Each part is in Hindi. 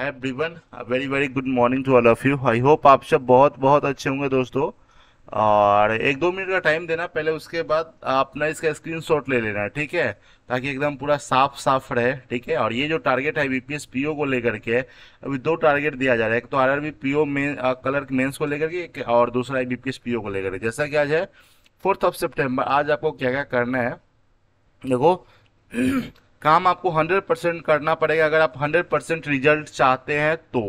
Everyone very very good morning to all of you. I hope आप सब बहुत बहुत अच्छे होंगे दोस्तों। और एक दो मिनट का टाइम देना, पहले उसके बाद आपने इसका स्क्रीनशॉट ले लेना, ठीक है, ताकि एकदम पूरा साफ साफ रहे, ठीक है। और ये जो टारगेट है IBPS PO को लेकर के, अभी दो टारगेट दिया जा रहा है, एक तो RRB PO में कलर मेंस को लेकर के, एक और दूसरा IBPS PO को लेकर के। जैसा कि आज है 4 सितंबर, आज आपको क्या क्या करना है देखो। काम आपको 100% करना पड़ेगा अगर आप 100% रिजल्ट चाहते हैं तो,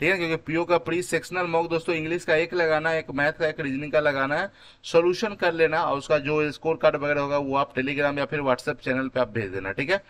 ठीक है, क्योंकि पीओ का प्री सेक्शनल मॉक दोस्तों इंग्लिश का एक लगाना है, एक मैथ का, एक रीजनिंग का लगाना है। सोल्यूशन कर लेना और उसका जो स्कोर कार्ड वगैरह होगा वो आप टेलीग्राम या फिर व्हाट्सएप चैनल पे आप भेज देना, ठीक है।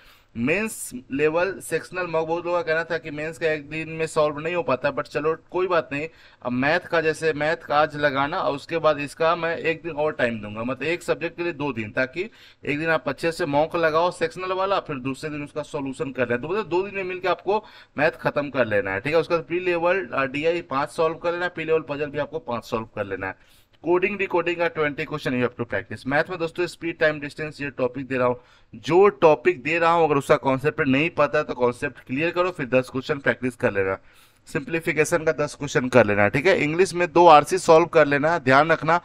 मेंस लेवल सेक्शनल मॉक, बहुत लोगों का कहना था कि मेंस का एक दिन में सॉल्व नहीं हो पाता, बट चलो कोई बात नहीं। अब मैथ का, जैसे मैथ का आज लगाना और उसके बाद इसका मैं एक दिन और टाइम दूंगा, मतलब एक सब्जेक्ट के लिए 2 दिन, ताकि एक दिन आप अच्छे से मॉक लगाओ सेक्शनल वाला, फिर दूसरे दिन उसका सोल्यूशन कर लेना, तो मतलब 2 दिन में मिलकर आपको मैथ खत्म कर लेना है, ठीक है। उसके बाद प्री लेवल DI 5 सॉल्व कर लेना है, प्री लेवल पजल भी आपको 5 सॉल्व कर लेना है। कोडिंग डिकोडिंग का 20 question you have to practise. Math में दोस्तों स्पीड टाइम डिस्टेंस, ये टॉपिक दे रहा हूँ, जो टॉपिक दे रहा हूँ अगर उसका कॉन्सेप्ट नहीं पता है तो कॉन्सेप्ट क्लियर करो, फिर 10 क्वेश्चन प्रैक्टिस कर लेना, सिंप्लीफिकेशन का 10 क्वेश्चन कर लेना, ठीक है। इंग्लिश में 2 RC सॉल्व कर लेना, ध्यान रखना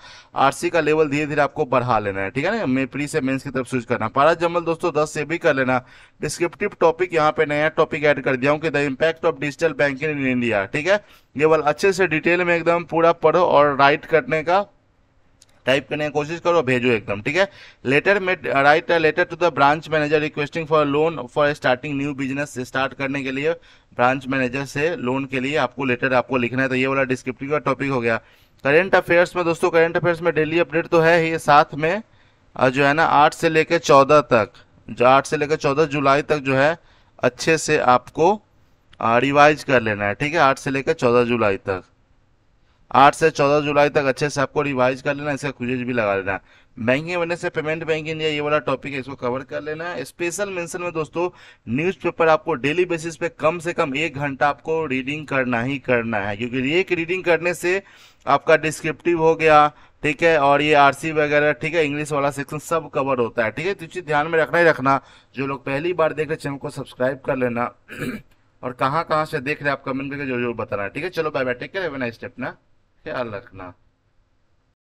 RC का लेवल धीरे धीरे आपको बढ़ा लेना है, ठीक है ना। मैं प्री से मेंस की तरफ स्विच करना। पारा जमल दोस्तों 10 से भी कर लेना। डिस्क्रिप्टिव टॉपिक, यहाँ पे नया टॉपिक ऐड कर दिया हूँ कि the impact of digital banking in India, ठीक है। ये वाला अच्छे से डिटेल में एकदम पूरा पढ़ो और राइट करने का, टाइप करने की कोशिश करो, भेजो एकदम, ठीक है। लेटर में write letter to the branch manager requesting for loan for starting new business, start करने के लिए ब्रांच मैनेजर से लोन के लिए आपको लेटर आपको लिखना है, तो ये वाला डिस्क्रिप्टिव का टॉपिक हो गया। करेंट अफेयर्स में दोस्तों, करेंट अफेयर्स में डेली अपडेट तो है ही, साथ में जो है ना 8 से लेकर 14 तक, जो 8 से लेकर 14 जुलाई तक जो है अच्छे से आपको रिवाइज कर लेना है, ठीक है। 8 से लेकर 14 जुलाई तक, 8 से 14 जुलाई तक अच्छे से आपको रिवाइज कर लेना, इसका क्विज भी लगा लेना। बैंकिंग बनने से पेमेंट बैंक इंडिया, ये वाला टॉपिक है, इसको कवर कर लेना है। स्पेशल मेंशन में दोस्तों न्यूज़पेपर आपको डेली बेसिस पे कम से कम 1 घंटा आपको रीडिंग करना ही करना है, क्योंकि एक रीडिंग करने से आपका डिस्क्रिप्टिव हो गया, ठीक है, और ये RC वगैरह, ठीक है, इंग्लिश वाला सेक्शन सब कवर होता है, ठीक है। तो चीज़ ध्यान में रखना ही रखना। जो लोग पहली बार देख रहे चैनल को सब्सक्राइब कर लेना, और कहाँ कहाँ से देख रहे आप कमेंट करके जरूर बताना, ठीक है। चलो bye bye, take care, have a nice day, अपना ख्याल रखना।